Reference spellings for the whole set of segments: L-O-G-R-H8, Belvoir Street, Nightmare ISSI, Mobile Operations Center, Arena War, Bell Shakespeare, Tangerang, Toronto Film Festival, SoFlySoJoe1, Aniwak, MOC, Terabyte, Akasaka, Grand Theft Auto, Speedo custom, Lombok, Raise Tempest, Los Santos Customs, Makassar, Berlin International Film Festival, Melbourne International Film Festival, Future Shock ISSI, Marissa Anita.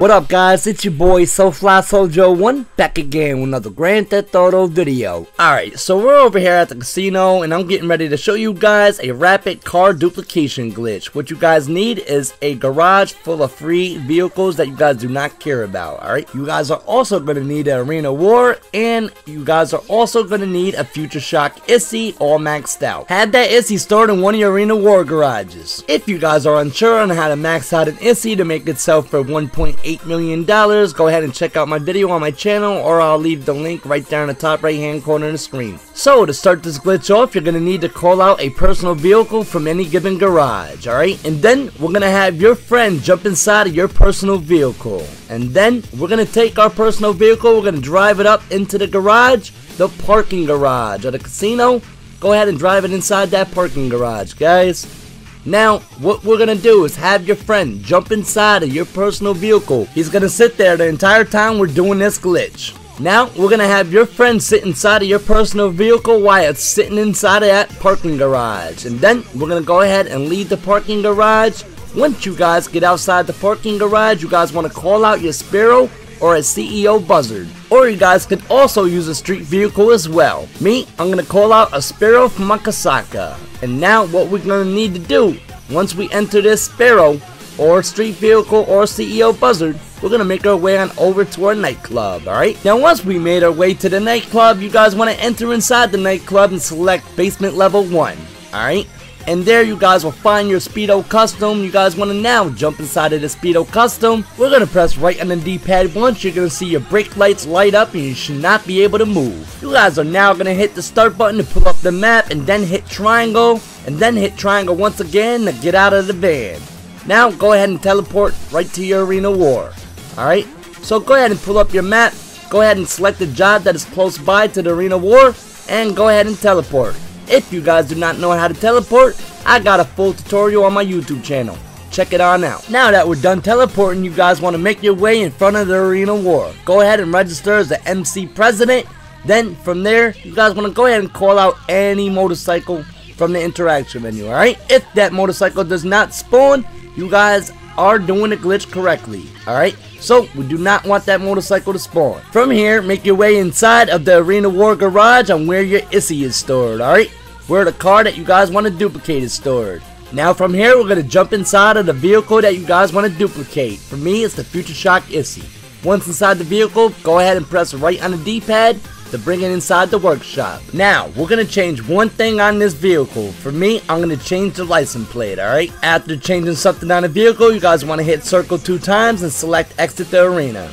What up guys, it's your boy SoFlySoJoe1 back again with another Grand Theft Auto video. Alright, so we're over here at the casino and I'm getting ready to show you guys a rapid car duplication glitch. What you guys need is a garage full of free vehicles that you guys do not care about, alright? You guys are also going to need an Arena War and you guys are also going to need a Future Shock ISSI all maxed out. Have that ISSI stored in one of your Arena War garages. If you guys are unsure on how to max out an ISSI to make it sell for $1.8 million, go ahead and check out my video on my channel, or I'll leave the link right down in the top right hand corner of the screen. So to start this glitch off, you're going to need to call out a personal vehicle from any given garage, alright? And then we're going to have your friend jump inside of your personal vehicle. And then we're going to take our personal vehicle, we're going to drive it up into the garage, the parking garage or the casino. Go ahead and drive it inside that parking garage, guys. Now, what we're going to do is have your friend jump inside of your personal vehicle. He's going to sit there the entire time we're doing this glitch. Now, we're going to have your friend sit inside of your personal vehicle while it's sitting inside of that parking garage. And then, we're going to go ahead and leave the parking garage. Once you guys get outside the parking garage, you guys want to call out your Sparrow or a CEO Buzzard. Or you guys could also use a street vehicle as well. Me, I'm going to call out a Sparrow from Akasaka. And now what we're going to need to do, once we enter this Sparrow, or street vehicle, or CEO Buzzard, we're going to make our way on over to our nightclub, alright? Now once we made our way to the nightclub, you guys want to enter inside the nightclub and select basement level 1, alright? And there you guys will find your Speedo Custom. You guys want to now jump inside of the Speedo Custom. We're going to press right on the D-pad once. You're going to see your brake lights light up and you should not be able to move. You guys are now going to hit the start button to pull up the map and then hit triangle. And then hit triangle once again to get out of the van. Now go ahead and teleport right to your Arena War. Alright, so go ahead and pull up your map. Go ahead and select a job that is close by to the Arena War. And go ahead and teleport. If you guys do not know how to teleport, I got a full tutorial on my YouTube channel. Check it on out. Now that we're done teleporting, you guys want to make your way in front of the Arena War. Go ahead and register as the MC President. Then from there, you guys want to go ahead and call out any motorcycle from the interaction menu, alright? If that motorcycle does not spawn, you guys are doing the glitch correctly, alright? So, we do not want that motorcycle to spawn. From here, make your way inside of the Arena War garage on where your ISSI is stored, alright? Where the car that you guys want to duplicate is stored. Now from here, we're going to jump inside of the vehicle that you guys want to duplicate. For me, it's the Future Shock ISSI. Once inside the vehicle, go ahead and press right on the D-pad to bring it inside the workshop. Now, we're going to change one thing on this vehicle. For me, I'm going to change the license plate, alright? After changing something on the vehicle, you guys want to hit circle 2 times and select exit the arena.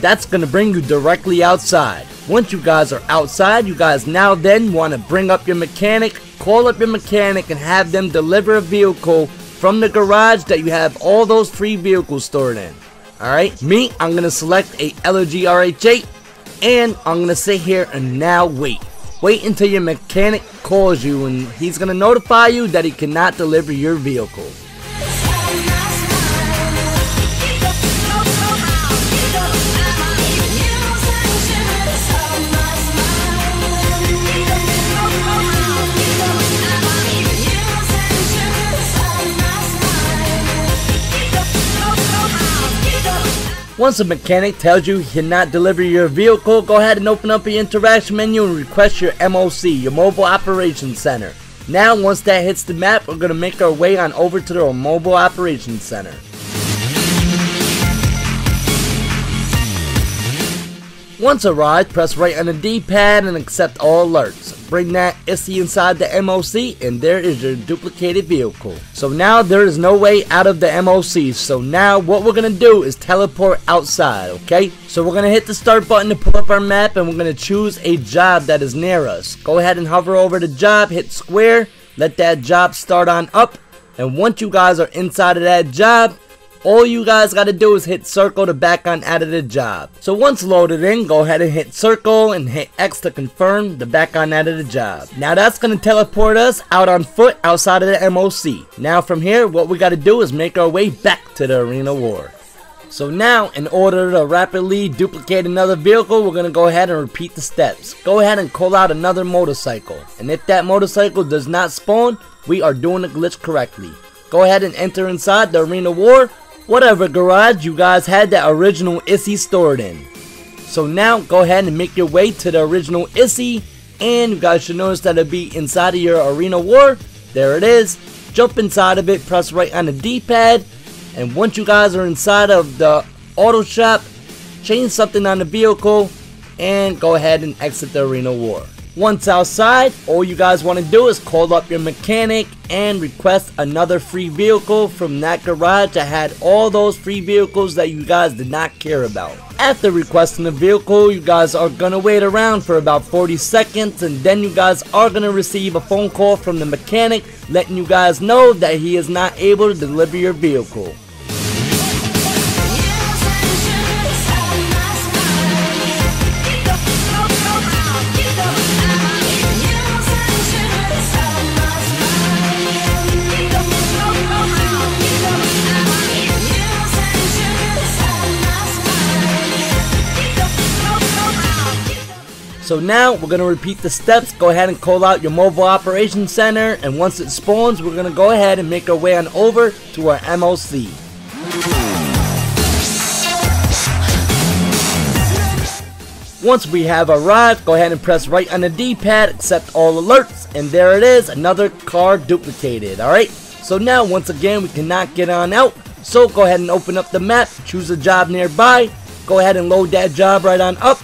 That's going to bring you directly outside. Once you guys are outside, you guys now then want to bring up your mechanic, call up your mechanic and have them deliver a vehicle from the garage that you have all those free vehicles stored in. Alright, me, I'm going to select a L-O-G-R-H8. And I'm going to sit here and now wait. Wait until your mechanic calls you and he's going to notify you that he cannot deliver your vehicle. Once the mechanic tells you he cannot deliver your vehicle, go ahead and open up your interaction menu and request your MOC, your Mobile Operations Center. Now once that hits the map, we're going to make our way on over to the Mobile Operations Center. Once arrived, press right on the D-pad and accept all alerts. Bring that ISSI inside the MOC and there is your duplicated vehicle. So now there is no way out of the MOC. So now what we're going to do is teleport outside, okay? So we're going to hit the start button to pull up our map and we're going to choose a job that is near us. Go ahead and hover over the job, hit square, let that job start on up. And once you guys are inside of that job, all you guys gotta do is hit circle to back on out of the job. So once loaded in, go ahead and hit circle and hit X to confirm the back on out of the job. Now that's gonna teleport us out on foot outside of the MOC. Now from here, what we gotta do is make our way back to the Arena War. So now, in order to rapidly duplicate another vehicle, we're gonna go ahead and repeat the steps. Go ahead and call out another motorcycle. And if that motorcycle does not spawn, we are doing the glitch correctly. Go ahead and enter inside the Arena War. whatever garage you guys had that original ISSI stored in. So now go ahead and make your way to the original ISSI, and you guys should notice that it'll be inside of your Arena War. There it is. Jump inside of it, press right on the D-pad, and once you guys are inside of the auto shop, change something on the vehicle and go ahead and exit the Arena War. Once outside, all you guys want to do is call up your mechanic and request another free vehicle from that garage that had all those free vehicles that you guys did not care about. After requesting a vehicle, you guys are going to wait around for about 40 seconds, and then you guys are going to receive a phone call from the mechanic letting you guys know that he is not able to deliver your vehicle. So now we're going to repeat the steps. Go ahead and call out your Mobile Operations Center, and once it spawns, we're going to go ahead and make our way on over to our MOC. Once we have arrived, go ahead and press right on the D-pad, accept all alerts, and there it is, another car duplicated. Alright, so now once again we cannot get on out, so go ahead and open up the map, choose a job nearby, go ahead and load that job right on up,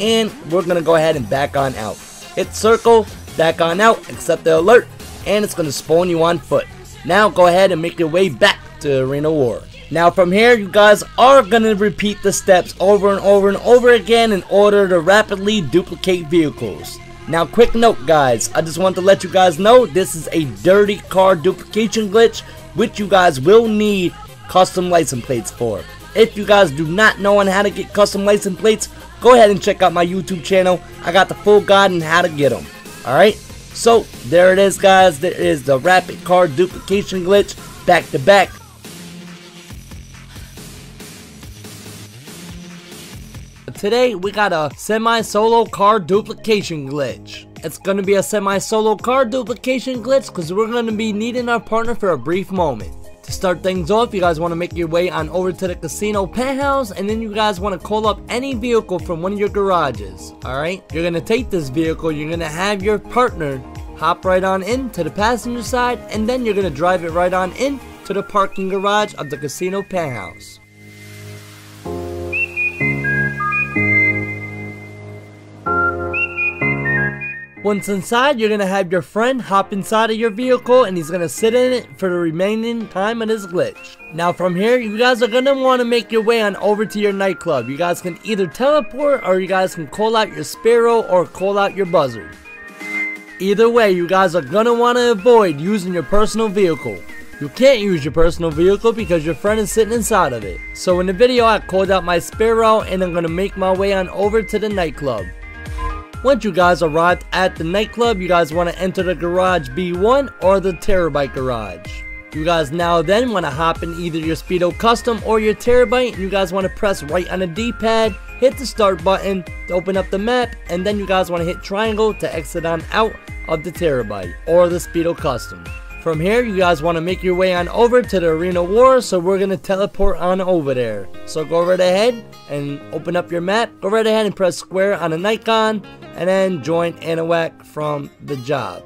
and we're going to go ahead and back on out. Hit circle, back on out, accept the alert, and it's going to spawn you on foot. Now go ahead and make your way back to Arena War. Now from here, you guys are going to repeat the steps over and over and over again in order to rapidly duplicate vehicles. Now quick note guys, I just want to let you guys know this is a dirty car duplication glitch, which you guys will need custom license plates for. If you guys do not know on how to get custom license plates, go ahead and check out my YouTube channel. I got the full guide on how to get them. Alright, so there it is guys. There is the rapid car duplication glitch back to back. Today we got a semi-solo car duplication glitch. It's going to be a semi-solo car duplication glitch because we're going to be needing our partner for a brief moment. To start things off, you guys want to make your way on over to the casino penthouse, and then you guys want to call up any vehicle from one of your garages. Alright, you're going to take this vehicle, you're going to have your partner hop right on in to the passenger side, and then you're going to drive it right on in to the parking garage of the casino penthouse. Once inside, you're going to have your friend hop inside of your vehicle, and he's going to sit in it for the remaining time of this glitch. Now from here, you guys are going to want to make your way on over to your nightclub. You guys can either teleport, or you guys can call out your Sparrow or call out your Buzzard. Either way, you guys are going to want to avoid using your personal vehicle. You can't use your personal vehicle because your friend is sitting inside of it. So in the video, I called out my Sparrow, and I'm going to make my way on over to the nightclub. Once you guys arrived at the nightclub, you guys want to enter the garage B1 or the Terabyte garage. You guys now then want to hop in either your Speedo Custom or your Terabyte, and you guys want to press right on the D-pad, hit the start button to open up the map, and then you guys want to hit triangle to exit on out of the Terabyte or the Speedo Custom. From here, you guys want to make your way on over to the Arena War, so we're going to teleport on over there. So go right ahead and open up your map, go right ahead and press square on an icon, and then join Aniwak from the job.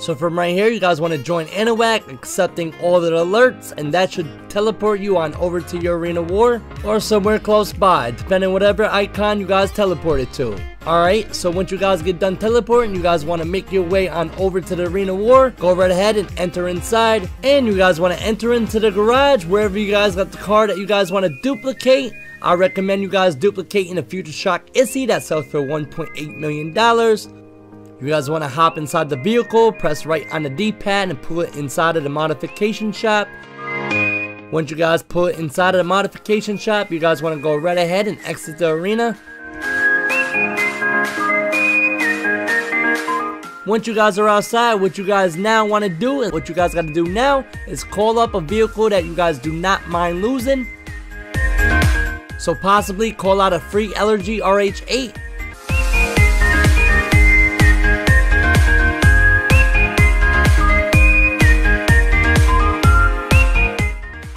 So from right here, you guys want to join Aniwak, accepting all the alerts, and that should teleport you on over to your Arena War or somewhere close by, depending on whatever icon you guys teleported to. Alright, so once you guys get done teleporting, you guys want to make your way on over to the Arena War, go right ahead and enter inside, and you guys want to enter into the garage wherever you guys got the car that you guys want to duplicate. I recommend you guys duplicating a Future Shock ISSI that sells for $1.8 million. You guys want to hop inside the vehicle, press right on the D-pad and pull it inside of the modification shop. Once you guys pull it inside of the modification shop, you guys want to go right ahead and exit the arena. Once you guys are outside, what you guys now want to do is, what you guys got to do now is call up a vehicle that you guys do not mind losing. So possibly call out a free L-O-G-R-H8.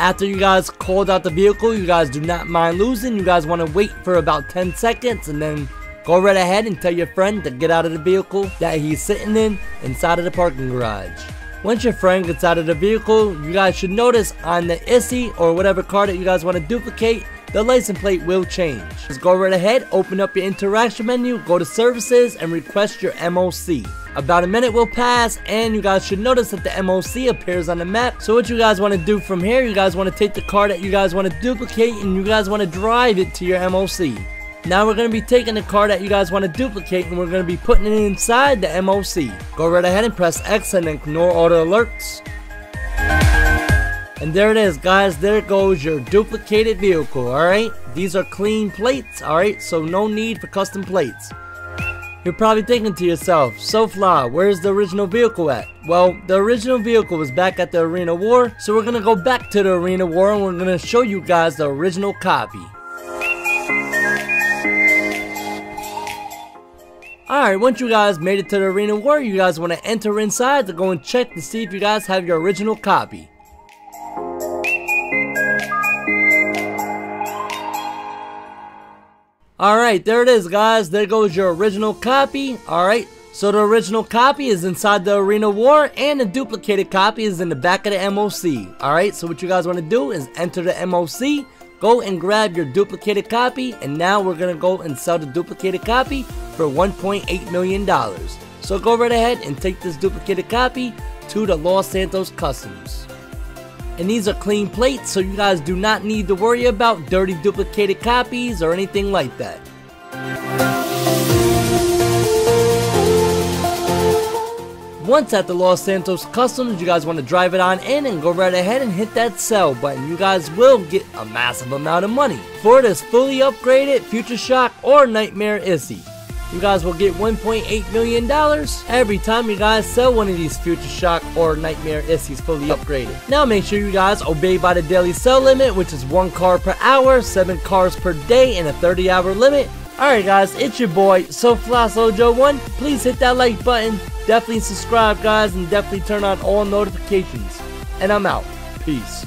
After you guys called out the vehicle, you guys do not mind losing. You guys want to wait for about 10 seconds and then go right ahead and tell your friend to get out of the vehicle that he's sitting in inside of the parking garage. Once your friend gets out of the vehicle, you guys should notice on the ISSI or whatever car that you guys want to duplicate, the license plate will change. Just go right ahead, open up your interaction menu, go to services and request your MOC. About a minute will pass and you guys should notice that the MOC appears on the map. So what you guys want to do from here, you guys want to take the car that you guys want to duplicate and you guys want to drive it to your MOC. Now we're going to be taking the car that you guys want to duplicate and we're going to be putting it inside the MOC. Go right ahead and press X and ignore all the alerts. And there it is, guys. There goes your duplicated vehicle, alright? These are clean plates, alright? So no need for custom plates. You're probably thinking to yourself, SoFly, where's the original vehicle at? Well, the original vehicle was back at the Arena War, so we're going to go back to the Arena War and we're going to show you guys the original copy. Alright, once you guys made it to the Arena War, you guys want to enter inside to go and check to see if you guys have your original copy. Alright, there it is, guys. There goes your original copy. Alright, so the original copy is inside the Arena War and the duplicated copy is in the back of the MOC. Alright, so what you guys want to do is enter the MOC, go and grab your duplicated copy, and now we're going to go and sell the duplicated copy for $1.8 million. So go right ahead and take this duplicated copy to the Los Santos Customs. And these are clean plates, so you guys do not need to worry about dirty duplicated copies or anything like that. Once at the Los Santos Customs, you guys want to drive it on in and go right ahead and hit that sell button. You guys will get a massive amount of money for this fully upgraded Future Shock or Nightmare ISSI. You guys will get $1.8 million every time you guys sell one of these Future Shock or Nightmare ISSIs fully upgraded. Now make sure you guys obey by the daily sell limit, which is 1 car per hour, 7 cars per day, and a 30-hour limit. Alright guys, it's your boy, SoFlySoJoe1. Please hit that like button, definitely subscribe guys, and definitely turn on all notifications. And I'm out. Peace.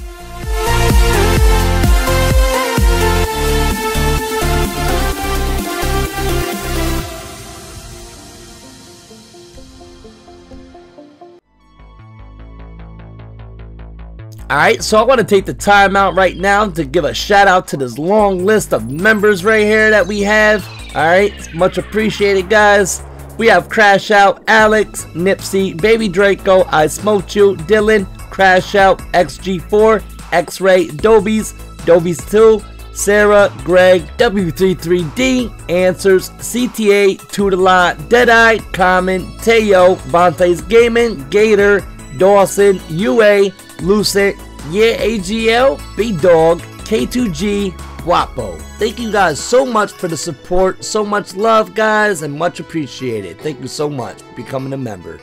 Alright, so I want to take the time out right now to give a shout out to this long list of members right here that we have. Alright, much appreciated guys. We have Crash Out, Alex, Nipsey, Baby Draco, I Smoked You, Dylan, Crash Out, XG4, X-Ray, Dobies, Dobies2, Sarah, Greg, W33D, Answers, CTA, Tutelot, Deadeye, Common, Teo, Vontae's Gaming, Gator, Dawson, UA, Lucent, Yeah AGL, B-Dog, K2G, Wapo. Thank you guys so much for the support, so much love guys, and much appreciated. Thank you so much for becoming a member.